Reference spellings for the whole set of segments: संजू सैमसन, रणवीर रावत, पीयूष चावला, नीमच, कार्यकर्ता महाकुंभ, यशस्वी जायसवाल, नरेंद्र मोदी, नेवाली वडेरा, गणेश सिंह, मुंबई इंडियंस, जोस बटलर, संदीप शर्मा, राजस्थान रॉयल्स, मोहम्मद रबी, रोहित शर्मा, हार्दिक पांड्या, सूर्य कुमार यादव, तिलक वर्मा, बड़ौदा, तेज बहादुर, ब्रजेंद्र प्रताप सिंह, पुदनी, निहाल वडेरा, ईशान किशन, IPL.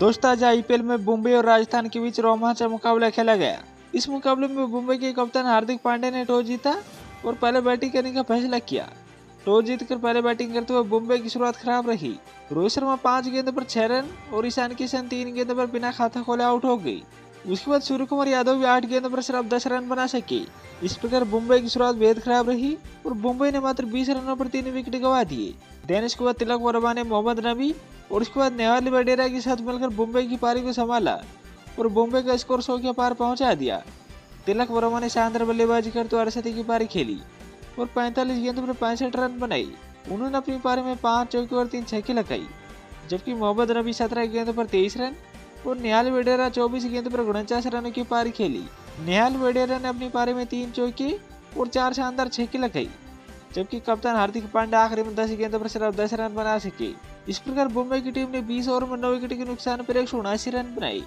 दोस्तों आज IPL में मुंबई और राजस्थान के बीच रोमांचक मुकाबला खेला गया। इस मुकाबले में मुंबई के कप्तान हार्दिक पांड्या ने टॉस जीता और पहले बैटिंग करने का फैसला किया। टॉस जीतकर पहले बैटिंग करते हुए मुंबई की शुरुआत खराब रही। रोहित शर्मा 5 गेंद पर 6 रन और ईशान किशन 3 गेंद पर बिना खाता खोले आउट हो गई। उसके बाद सूर्य कुमार यादव भी 8 गेंद पर सिर्फ 10 रन बना सके। इस प्रकार मुंबई की शुरुआत बेहद खराब रही और मुंबई ने मात्र 20 रनों पर 3 विकेट गंवा दिए। देन इसके बाद तिलक वर्मा ने मोहम्मद रबी और उसके बाद नेवाली वडेरा के साथ मिलकर मुंबई की पारी को संभाला और मुंबई का स्कोर 100 के पार पहुंचा दिया। तिलक वर्मा ने शानदार बल्लेबाजी करते हुए 68 की पारी खेली और 45 गेंदों पर 65 रन बनाई। उन्होंने अपनी पारी में 5 चौके और 3 छक्के लगाई, जबकि मोहम्मद रबी 17 गेंदों पर 23 रन और निहाल वडेरा 24 गेंद पर 49 रनों की पारी खेली। निहाल वडेरा ने अपनी पारी में 3 चौके और 4 शानदार छक्के लगाई, जबकि कप्तान हार्दिक पांड्या आखिरी में 10 गेंदों पर सिर्फ 10 रन बना सके। इस प्रकार मुंबई की टीम ने 20 ओवर में 9 विकेट के नुकसान पर 179 रन बनाए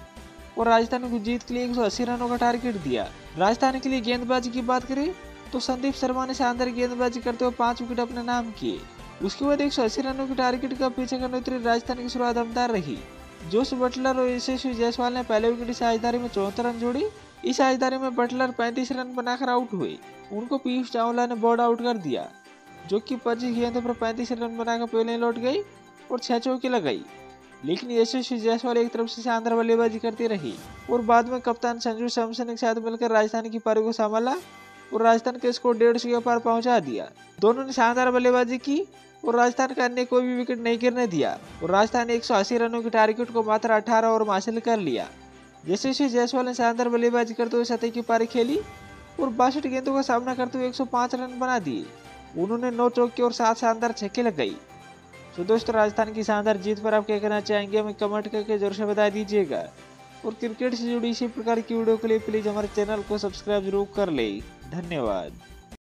और राजस्थान को जीत के लिए 180 रनों का टारगेट दिया। राजस्थान के लिए गेंदबाजी की बात करें तो संदीप शर्मा ने शानदार गेंदबाजी करते हुए 5 विकेट अपने नाम किए। उसके बाद 180 रनों के टारगेट का पीछा करने उतरी राजस्थान की शुरुआत दमदार रही। जोस बटलर और यशस्वी जायसवाल ने पहले विकेट साझेदारी में 74 रन जोड़ी। इस साझेदारी में बटलर 35 रन बनाकर आउट हुए। उनको पीयूष चावला ने बॉल आउट कर दिया, जो कि 25 गेंदों पर 35 रन बनाकर पहले लौट गई और 6 चौके लगाई। लेकिन यशस्वी जायसवाल एक तरफ से शानदार बल्लेबाजी करती रही और बाद में कप्तान संजू सैमसन के साथ मिलकर राजस्थान की पारी को संभाला और राजस्थान के स्कोर 150 के पार पहुंचा दिया। दोनों ने शानदार बल्लेबाजी की और राजस्थान का अन्य कोई भी विकेट नहीं गिरने दिया और राजस्थान ने 180 रनों के टारगेट को मात्र 18 ओवर में हासिल कर लिया। यशस्वी जायसवाल ने शानदार बल्लेबाजी करते हुए 70 की पारी खेली और 62 गेंदों का सामना करते हुए 105 रन बना दिए। उन्होंने 9 चौके और 7 शानदार छक्के लगाई। तो दोस्तों राजस्थान की शानदार जीत पर आप क्या कहना चाहेंगे हमें कमेंट करके जरूर से बता दीजिएगा और क्रिकेट से जुड़ी इसी प्रकार की वीडियो के लिए प्लीज़ हमारे चैनल को सब्सक्राइब जरूर कर लें। धन्यवाद।